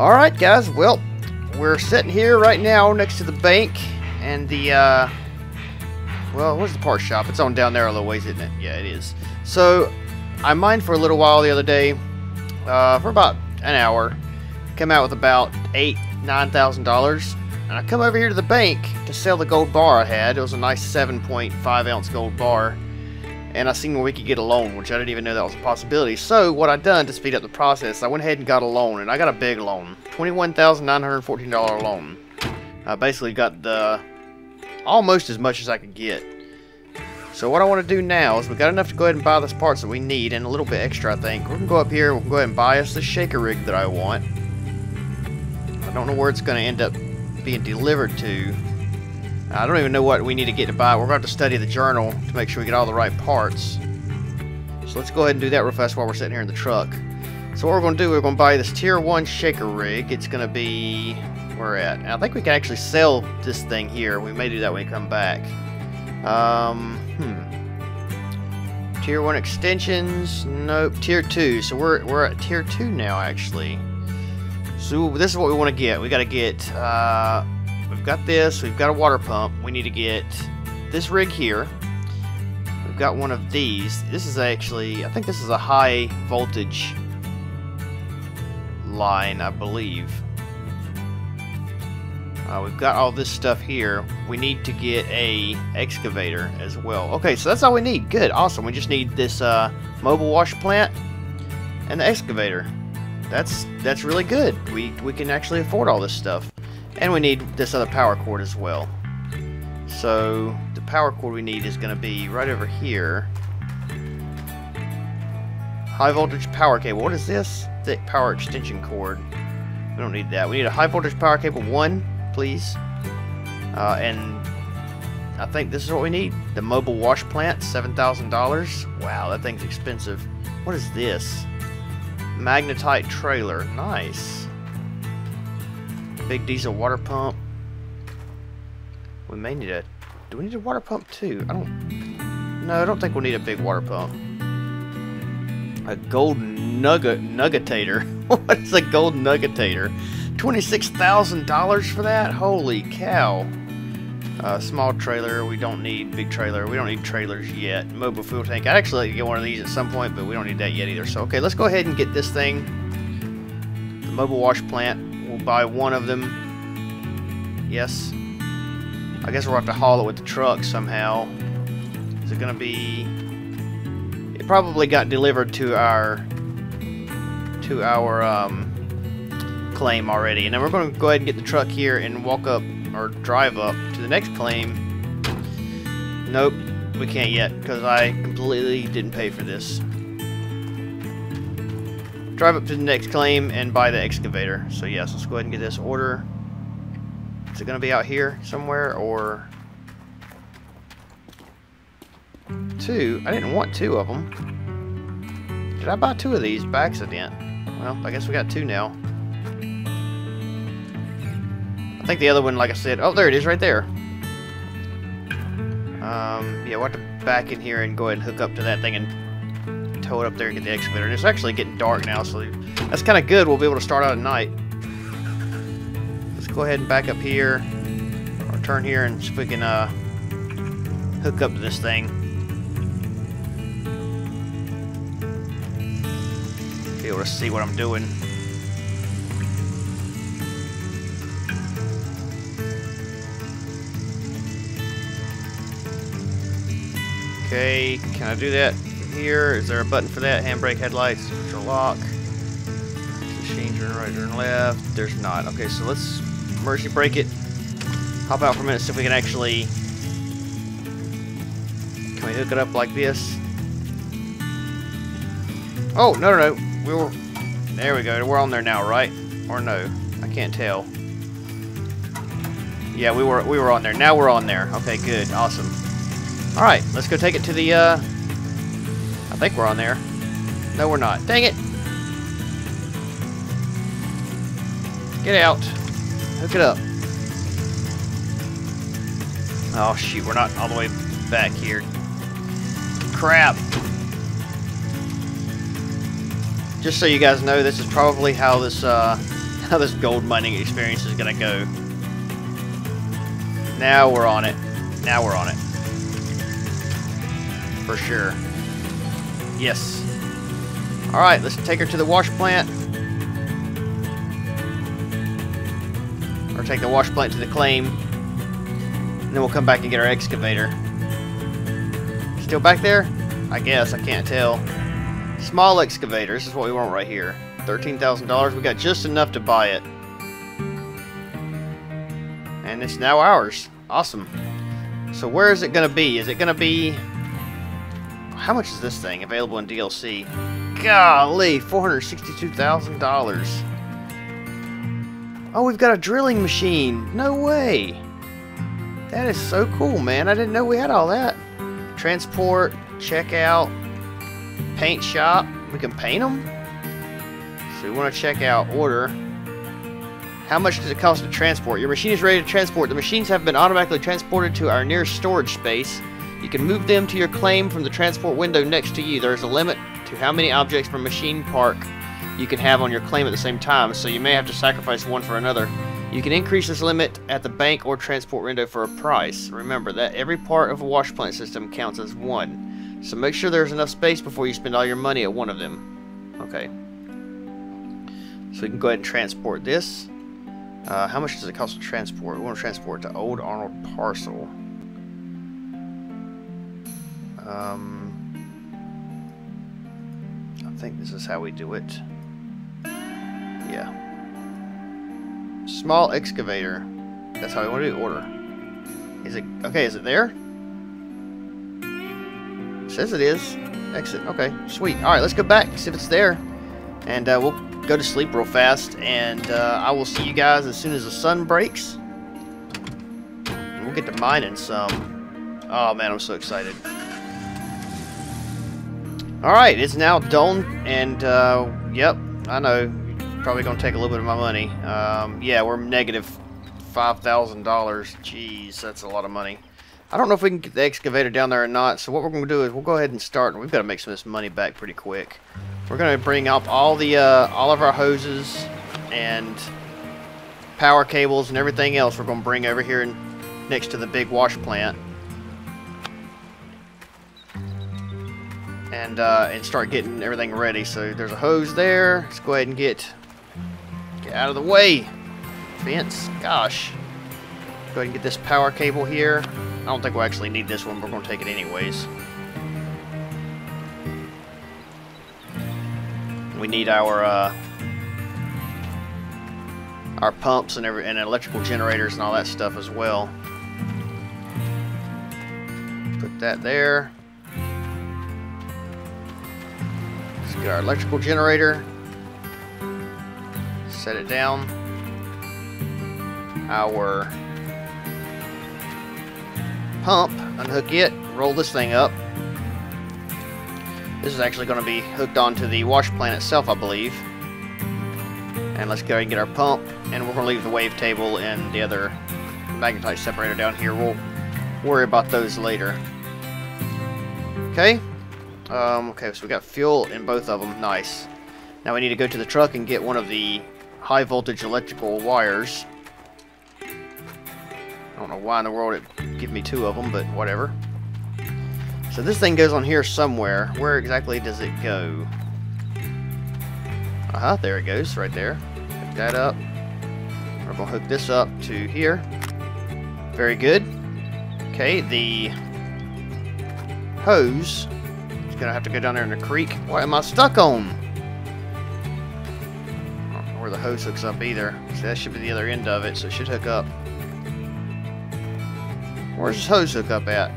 Alright guys, well, we're sitting here right now next to the bank and the, well, what's the parts shop? It's on down there a little ways, isn't it? Yeah, it is. So, I mined for a little while the other day, for about an hour. Came out with about $8,000 to $9,000. And I come over here to the bank to sell the gold bar I had. It was a nice 7.5 ounce gold bar. And I seen where we could get a loan, which I didn't even know that was a possibility. So what I done to speed up the process, I went ahead and got a loan, and I got a big loan. $21,914 loan. I basically got the almost as much as I could get. So what I want to do now is we got enough to go ahead and buy this parts that we need, and a little bit extra I think. We're going to go up here and we'll go ahead and buy us the shaker rig that I want. I don't know where it's going to end up being delivered to. I don't even know what we need to get to buy. We're going to have to study the journal to make sure we get all the right parts. So let's go ahead and do that real fast while we're sitting here in the truck. So what we're going to do, we're going to buy this tier 1 shaker rig. It's going to be where at? And I think we can actually sell this thing here. We may do that when we come back. Tier 1 extensions. Nope. Tier 2. So we're at tier 2 now actually. So this is what we want to get. We got to get, we've got this, we've got a water pump, we need to get this rig here, we've got one of these. This is actually, I think this is a high voltage line, I believe. We've got all this stuff here. We need to get a excavator as well. Okay, so that's all we need. Good, awesome. We just need this mobile wash plant and the excavator. That's really good. We can actually afford all this stuff. And we need this other power cord as well. So the power cord we need is going to be right over here. High voltage power cable. What is this? Thick power extension cord. We don't need that. We need a high voltage power cable 1, please. And I think this is what we need. The mobile wash plant, $7,000. Wow, that thing's expensive. What is this? Magnetite trailer. Nice. Big diesel water pump. We may need a... Do we need a water pump too? No, I don't think we'll need a big water pump. A gold nuggetator. What is a gold nuggetator? $26,000 for that? Holy cow. Small trailer. We don't need big trailer. We don't need trailers yet. Mobile fuel tank. I'd actually like to get one of these at some point, but we don't need that yet either. So, okay, let's go ahead and get this thing. The mobile wash plant. We'll buy one of them. Yes. I guess we'll have to haul it with the truck somehow. Is it going to be... It probably got delivered to our... claim already. And then we're going to go ahead and get the truck here and walk up... or drive up to the next claim. Nope, we can't yet because I completely didn't pay for this. Drive up to the next claim and buy the excavator. So yes, let's go ahead and get this order. Is it going to be out here somewhere or... Two? I didn't want two of them. Did I buy two of these by accident? Well, I guess we got two now. I think the other one, like I said, oh, there it is right there. Yeah, we'll have to back in here and go ahead and hook up to that thing and tow it up there and get the excavator. And it's actually getting dark now, so that's kind of good. We'll be able to start out at night. Let's go ahead and back up here, or turn here, and see if we can hook up to this thing. Be able to see what I'm doing. Okay, can I do that here? Is there a button for that? Handbrake, headlights, central lock, machine turn right, turn left. There's not. Okay, so let's emergency brake it. Hop out for a minute, see if we can actually... Can we hook it up like this? Oh, no. We were... There we go. We're on there now, right? Or no? I can't tell. Yeah, we were on there. Now we're on there. Okay, good. Awesome. Alright, let's go take it to the, I think we're on there. No, we're not. Dang it! Get out. Hook it up. Oh, shoot, we're not all the way back here. Crap! Just so you guys know, this is probably how this, how this gold mining experience is gonna go. Now we're on it. Now we're on it. For sure. Yes. Alright, let's take her to the wash plant. Or take the wash plant to the claim. And then we'll come back and get our excavator. Still back there? I guess, I can't tell. Small excavator, this is what we want right here. $13,000, we got just enough to buy it. And it's now ours. Awesome. So where is it going to be? Is it going to be... How much is this thing available in DLC? Golly, $462,000. Oh, we've got a drilling machine. No way. That is so cool, man. I didn't know we had all that. Transport, checkout, paint shop. We can paint them? So we want to check out order. How much does it cost to transport? Your machine is ready to transport. The machines have been automatically transported to our nearest storage space. You can move them to your claim from the transport window next to you. There is a limit to how many objects from machine park you can have on your claim at the same time, so you may have to sacrifice one for another. You can increase this limit at the bank or transport window for a price. Remember that every part of a wash plant system counts as one. So make sure there's enough space before you spend all your money at one of them. Okay. So we can go ahead and transport this. How much does it cost to transport? We want to transport to Old Arnold Parcel. I think this is how we do it. Yeah. Small excavator. That's how we want to do order. Is it okay? Is it there? It says it is. Exit. Okay. Sweet. All right. Let's go back. See if it's there, and we'll go to sleep real fast, and I will see you guys as soon as the sun breaks. We'll get to mining some. Oh man, I'm so excited. Alright, it's now dawn, and yep, I know, probably gonna take a little bit of my money. Yeah, we're negative $5,000. Jeez, that's a lot of money. I don't know if we can get the excavator down there or not, so what we're gonna do is we'll go ahead and start, and we've got to make some of this money back pretty quick. We're gonna bring up all the all of our hoses and power cables and everything else. We're gonna bring over here next to the big wash plant, and start getting everything ready. So there's a hose there. Let's go ahead and get out of the way, fence. Gosh. Go ahead and get this power cable here. I don't think we'll actually need this one, but we're gonna take it anyways. We need our pumps and electrical generators and all that stuff as well. Put that there. Let's get our electrical generator. Set it down. Our pump. Unhook it. Roll this thing up. This is actually going to be hooked onto the wash plant itself, I believe. And let's go ahead and get our pump. And we're going to leave the wave table and the other magnetite separator down here. We'll worry about those later. Okay. Okay, so we got fuel in both of them. Nice. Now we need to go to the truck and get one of the high voltage electrical wires. I don't know why in the world it gave me two of them, but whatever. So this thing goes on here somewhere. Where exactly does it go? Uh-huh, there it goes, right there. Hook that up. We're going to hook this up to here. Very good. Okay, the hose is going to have to go down there in the creek. What am I stuck on? I don't know where the hose hooks up either. So that should be the other end of it, so it should hook up. Where's this hose hook up at?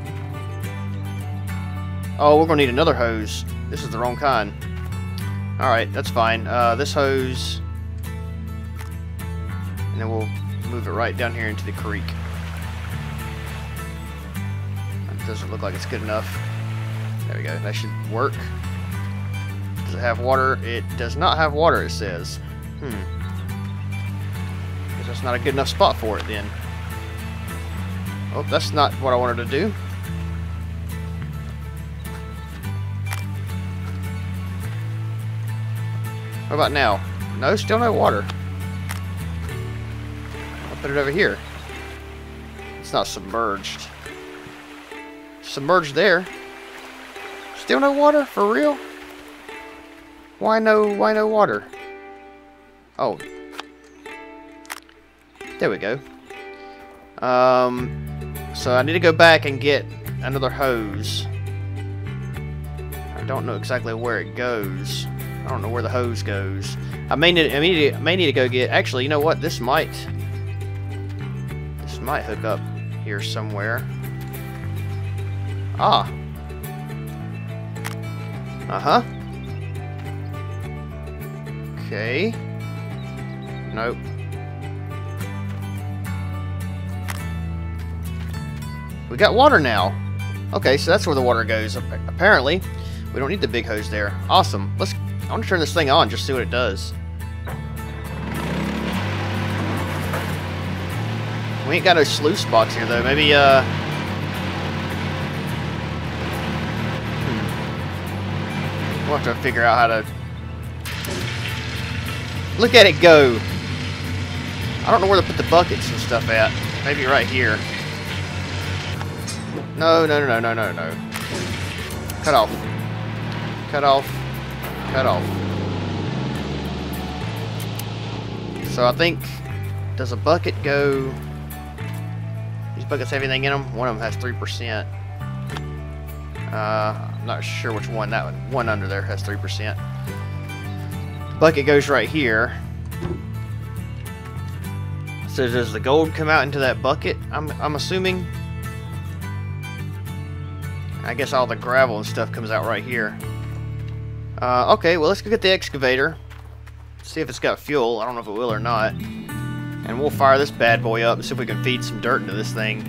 Oh, we're going to need another hose. This is the wrong kind. Alright, that's fine. This hose... And then we'll move it right down here into the creek. It doesn't look like it's good enough. There we go. That should work. Does it have water? It does not have water, it says. Because that's not a good enough spot for it, then. Oh, that's not what I wanted to do. What about now? No, still no water. Put it over here. It's not submerged. Submerged there. Still no water? For real? Why no water? Oh. There we go. So I need to go back and get another hose. I don't know exactly where it goes. I don't know where the hose goes. I may need to go get... Actually, you know what? This might hook up here somewhere. Ah. Uh-huh. Okay. Nope. We got water now. Okay, so that's where the water goes, apparently. We don't need the big hose there. Awesome. I want to turn this thing on, just see what it does. We ain't got no sluice box here, though. Maybe, we'll have to figure out how to... Look at it go! I don't know where to put the buckets and stuff at. Maybe right here. No. Cut off. Cut off. Cut off. So I think... Does a bucket go... These buckets have anything in them? One of them has 3%. I'm not sure which one. That one. One under there has 3%. The bucket goes right here. So does the gold come out into that bucket? I'm assuming... I guess all the gravel and stuff comes out right here. Okay, well, let's go get the excavator. See if it's got fuel. I don't know if it will or not. And we'll fire this bad boy up and see if we can feed some dirt into this thing.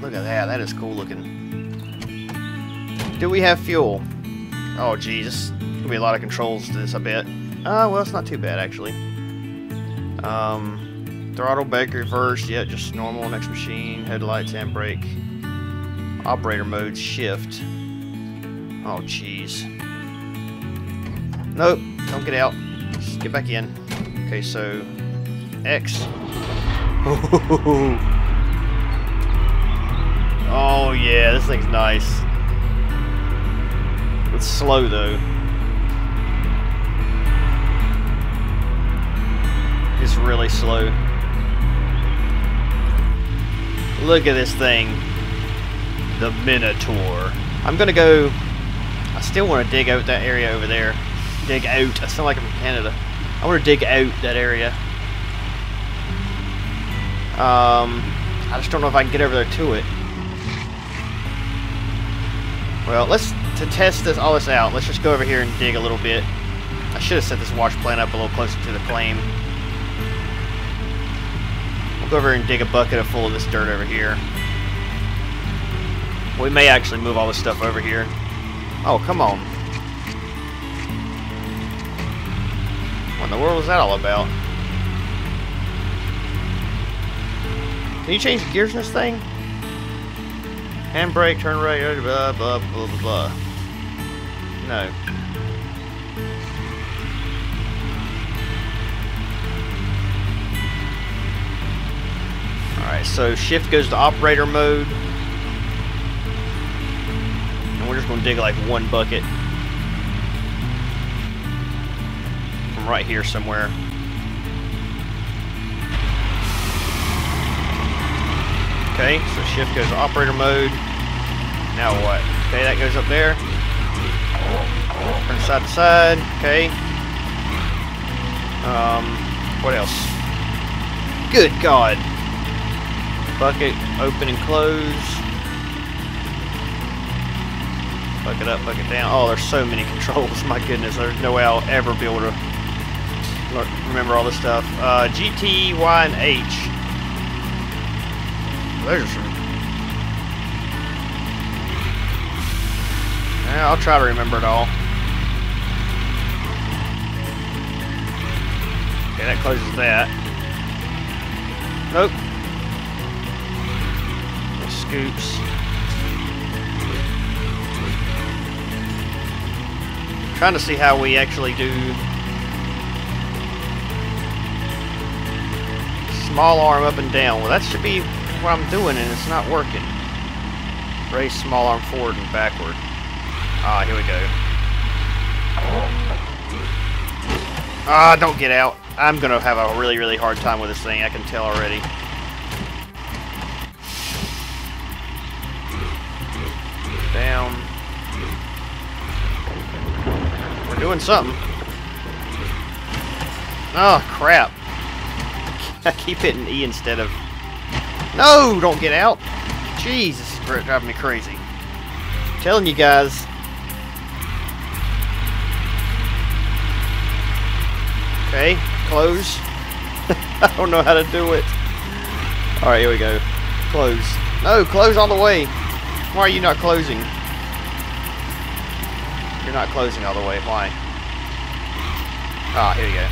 Look at that. That is cool looking. Do we have fuel? Oh, Jesus. There'll be a lot of controls to this, I bet. Well, it's not too bad, actually. Throttle, brake, reverse. Yeah, just normal. Next machine. Headlights, handbrake. Operator mode, shift. Oh, jeez. Nope, don't get out. Just get back in. Okay, so... X. Oh, yeah, this thing's nice. It's slow, though. It's really slow. Look at this thing. The Minotaur. I'm gonna go. I still want to dig out that area over there. Dig out. I sound like I'm from Canada. I want to dig out that area. I just don't know if I can get over there to it. Well, to test all this out. Let's just go over here and dig a little bit. I should have set this wash plant up a little closer to the claim. We'll go over here and dig a bucket full of this dirt over here. We may actually move all this stuff over here. Oh, come on. What in the world was that all about? Can you change the gears in this thing? Handbrake, turn right, blah, blah, blah, blah, blah. No. Alright, so shift goes to operator mode. We're just gonna dig like one bucket from right here somewhere. Okay, so shift goes to operator mode. Now what? Okay, that goes up there. Turn side to side. Okay. What else? Good God. Bucket open and close. Bucket up, bucket down. Oh, there's so many controls. My goodness, there's no way I'll ever be able to remember all this stuff. GT, Y, and H. Those are some... Yeah, I'll try to remember it all. Okay, that closes that. Nope. Scoops. Trying to see how we actually do small arm up and down. Well, that should be what I'm doing, and it's not working. Raise small arm forward and backward. Ah, here we go. Ah, don't get out. I'm gonna have a really, really hard time with this thing. I can tell already. Down. We're doing something. Oh, crap. I keep hitting E instead of... No! Don't get out! Jesus, it's driving me crazy. I'm telling you guys. Okay, close. I don't know how to do it. Alright, here we go. Close. No, close all the way. Why are you not closing? You're not closing all the way. Why? Ah, here we go.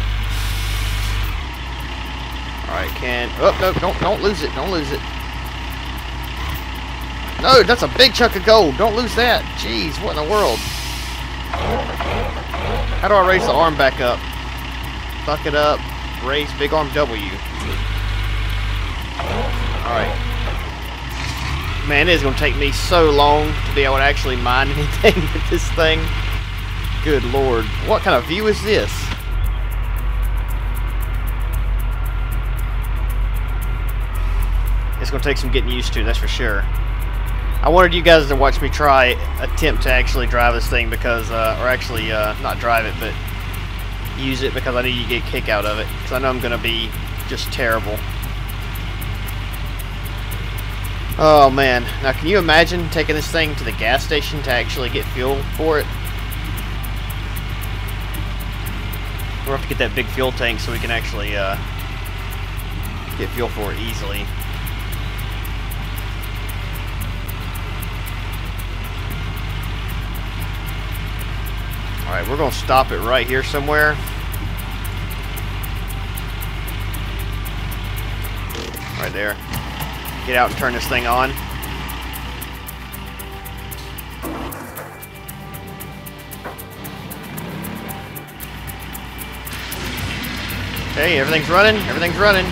Alright, can... Oh, no, don't lose it. Don't lose it. No, that's a big chunk of gold. Don't lose that. Jeez, what in the world? How do I raise the arm back up? Fuck it up. Raise big arm W. Alright. Man, it is going to take me so long to be able to actually mine anything with this thing. Good lord. What kind of view is this? It's going to take some getting used to, that's for sure. I wanted you guys to watch me try, attempt to actually drive this thing because, or actually, not drive it, but use it because I need you to get a kick out of it. Because I know I'm going to be just terrible. Oh man, now can you imagine taking this thing to the gas station to actually get fuel for it? We'll have to get that big fuel tank so we can actually get fuel for it easily. Alright, we're going to stop it right here somewhere. Right there. Get out and turn this thing on. Okay, everything's running. Everything's running.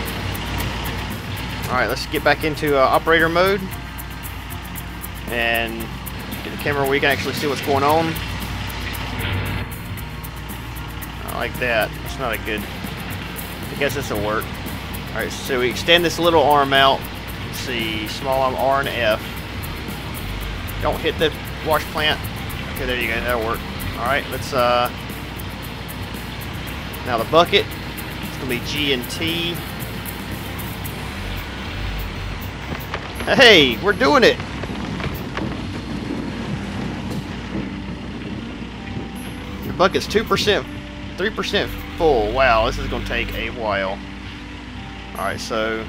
Alright, let's get back into operator mode. And get the camera where you can actually see what's going on. I like that. That's not a good... I guess this will work. Alright, so we extend this little arm out. See, small arm R and F. Don't hit the wash plant. Okay, there you go. That'll work. All right, let's now the bucket. It's gonna be G and T. Hey, we're doing it. The bucket's 2%, 3% full. Wow, this is gonna take a while. All right, so.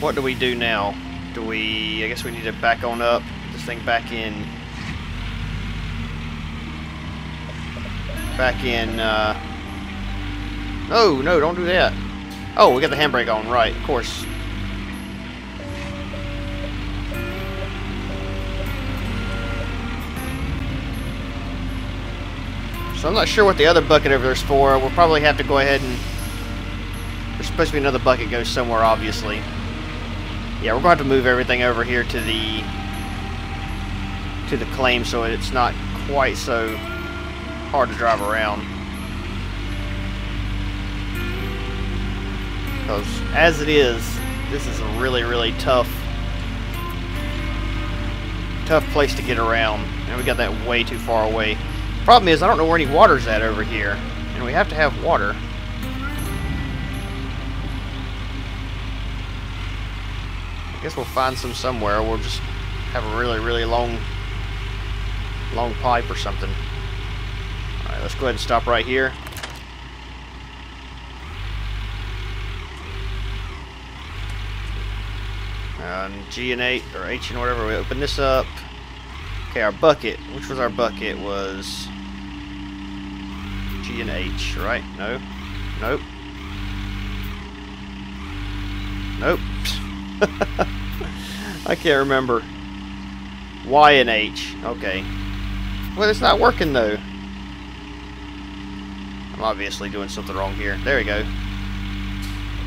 What do we do now? Do we... I guess we need to back on up. Put this thing back in... No, no, don't do that. Oh, we got the handbrake on, right, of course. So I'm not sure what the other bucket over there is for. We'll probably have to go ahead and... There's supposed to be another bucket goes somewhere, obviously. Yeah, we're going to have to move everything over here to the claim so it's not quite so hard to drive around. Because as it is, this is a really, really tough place to get around. And we got that way too far away. Problem is, I don't know where any water's at over here. And we have to have water. I guess we'll find some somewhere. We'll just have a really, really long pipe or something. Alright, let's go ahead and stop right here. G and H, or H and whatever, we open this up. Okay, our bucket. Which was our bucket? Was G and H, right? No. Nope. Nope. I can't remember. Y and H. Okay. Well, it's not working though. I'm obviously doing something wrong here. There we go.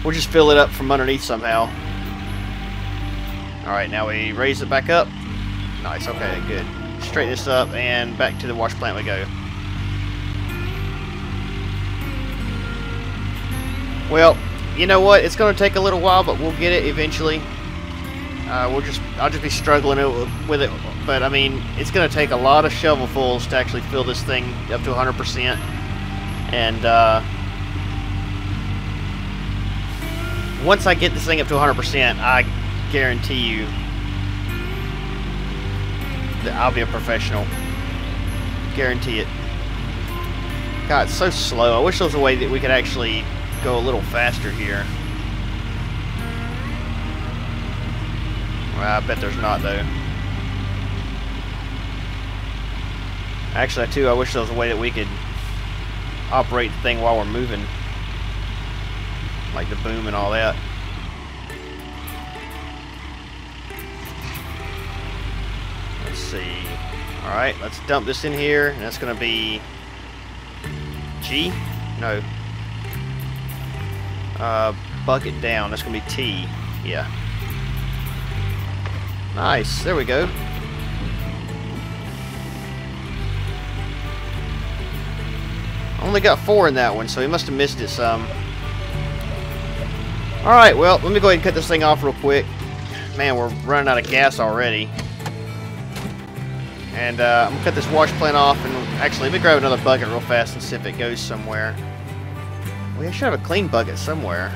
We'll just fill it up from underneath somehow. Alright, now we raise it back up. Nice, okay, good. Straighten this up and back to the wash plant we go. Well, you know what? It's going to take a little while, but we'll get it eventually. I'll just be struggling with it, but I mean, it's going to take a lot of shovelfuls to actually fill this thing up to 100%. And once I get this thing up to 100%, I guarantee you that I'll be a professional. Guarantee it. God, it's so slow. I wish there was a way that we could actually go a little faster here. Well, I bet there's not, though. Actually, too, I wish there was a way that we could operate the thing while we're moving. Like the boom and all that. Let's see. Alright, let's dump this in here, and that's going to be G? No. Bucket down. That's going to be T. Yeah. Nice. There we go. Only got 4 in that one, so he must have missed it some. Alright, well, let me go ahead and cut this thing off real quick. Man, we're running out of gas already. And I'm going to cut this wash plant off, and actually, let me grab another bucket real fast and see if it goes somewhere. We should have a clean bucket somewhere.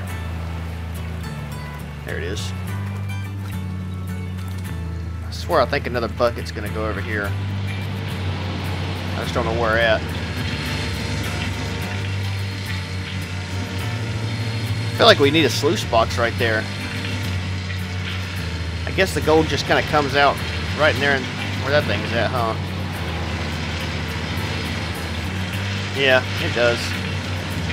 There it is. I swear I think another bucket's going to go over here. I just don't know where at. I feel like we need a sluice box right there. I guess the gold just kind of comes out right in there and where that thing is at, huh? Yeah, it does.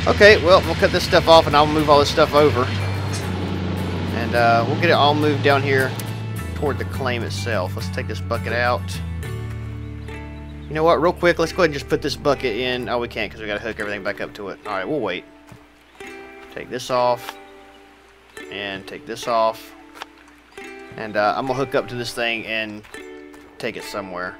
Okay, well, we'll cut this stuff off and I'll move all this stuff over. And we'll get it all moved down here toward the claim itself. Let's take this bucket out. You know what, real quick, let's go ahead and just put this bucket in. Oh, we can't because we got to hook everything back up to it. Alright, we'll wait. Take this off, and take this off, and I'm gonna hook up to this thing and take it somewhere.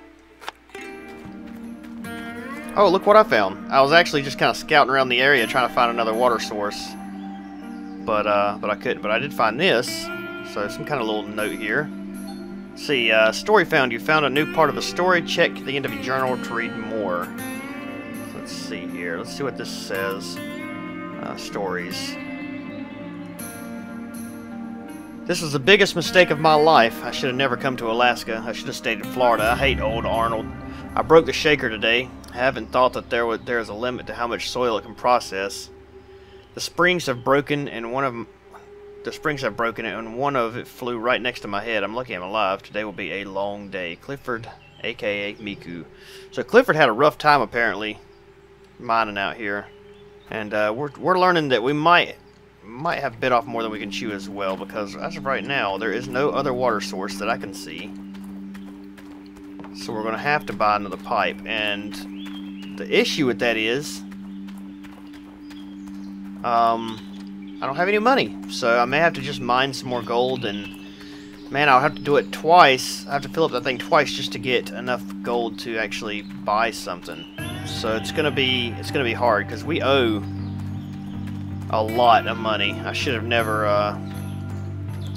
Oh, look what I found. I was actually just kind of scouting around the area trying to find another water source, but I couldn't. But I did find this, so some kind of little note here. Let's see, story found. You found a new part of a story. Check the end of your journal to read more. So let's see here. Let's see what this says. Stories. This was the biggest mistake of my life. I should have never come to Alaska. I should have stayed in Florida. I hate Old Arnold. I broke the shaker today. I haven't thought that there is a limit to how much soil it can process. The springs have broken, and one of it flew right next to my head. I'm lucky I'm alive. Today will be a long day. Clifford, aka Miku. So Clifford had a rough time apparently mining out here. And we're learning that we might have bit off more than we can chew as well, because as of right now, there is no other water source that I can see. So we're going to have to buy another pipe. And the issue with that is, I don't have any money. So I may have to just mine some more gold, and man, I'll have to do it twice. I have to fill up that thing twice just to get enough gold to actually buy something. So it's gonna be hard because we owe a lot of money. I should have never. I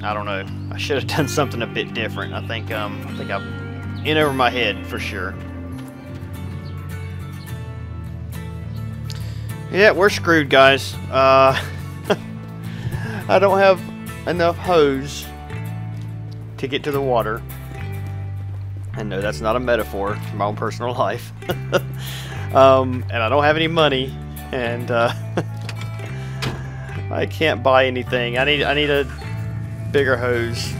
don't know. I should have done something a bit different. I think I'm in over my head for sure. Yeah, we're screwed, guys. I don't have enough hose to get to the water. I know that's not a metaphor for my own personal life. And I don't have any money, and I can't buy anything. I need a bigger hose.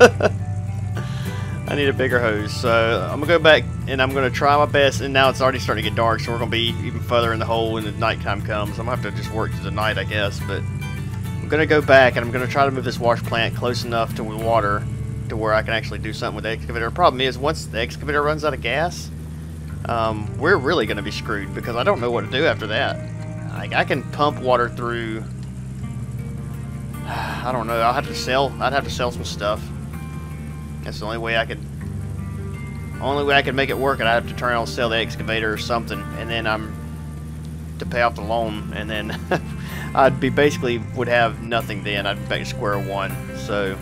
I need a bigger hose. So I'm gonna go back and I'm gonna try my best. And now it's already starting to get dark, so we're gonna be even further in the hole when the nighttime comes. I'm gonna have to just work through the night, I guess. But I'm gonna go back and I'm gonna try to move this wash plant close enough to the water to where I can actually do something with the excavator. The problem is once the excavator runs out of gas. We're really going to be screwed because I don't know what to do after that. I can pump water through I don't know. I'll have to sell. I'd have to sell some stuff. That's the only way I could. Only way I could make it work, and I'd have to turn on sell the excavator or something, and then I'm to pay off the loan, and then I'd be basically would have nothing. Then I'd be back to square one. So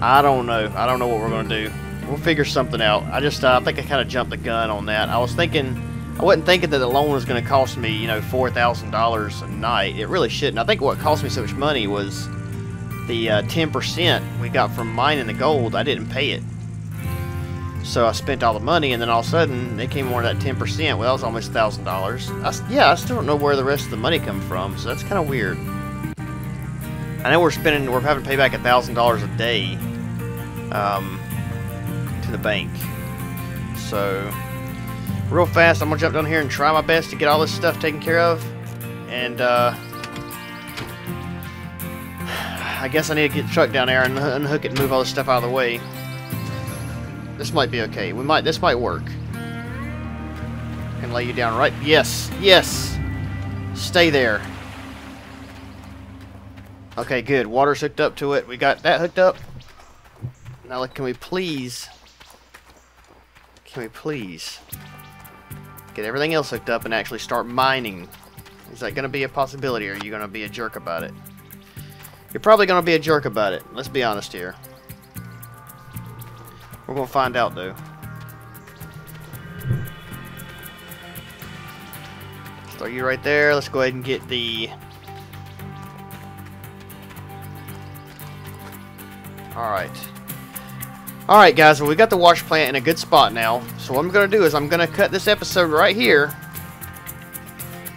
I don't know. I don't know what we're gonna do. We'll figure something out. I think I kind of jumped the gun on that. I wasn't thinking that the loan was going to cost me, you know, $4,000 a night. It really shouldn't. I think what cost me so much money was the 10% we got from mining the gold. I didn't pay it. So I spent all the money, and then all of a sudden, they came on to that 10%. Well, that was almost $1,000. Yeah, I still don't know where the rest of the money come from, so that's kind of weird. I know we're having to pay back $1,000 a day to the bank. So real fast, I'm gonna jump down here and try my best to get all this stuff taken care of, and I guess I need to get the truck down there and unhook it and move all this stuff out of the way. This might be okay. This might work. Can lay you down, right? Yes, yes. Stay there. Okay, good. Water's hooked up to it. We got that hooked up. Now, like, can we please get everything else hooked up and actually start mining? Is that going to be a possibility, or are you going to be a jerk about it? You're probably going to be a jerk about it. Let's be honest here. We're going to find out, though. Start you right there. Let's go ahead and get the... Alright. Alright, guys, well, we got the wash plant in a good spot now. So what I'm going to do is I'm going to cut this episode right here,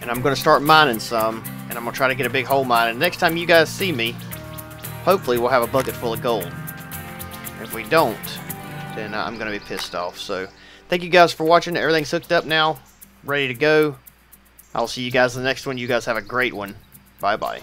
and I'm going to start mining some, and I'm going to try to get a big hole mine. And next time you guys see me, hopefully we'll have a bucket full of gold. If we don't, then I'm going to be pissed off. So thank you guys for watching. Everything's hooked up now, ready to go. I'll see you guys in the next one. You guys have a great one. Bye-bye.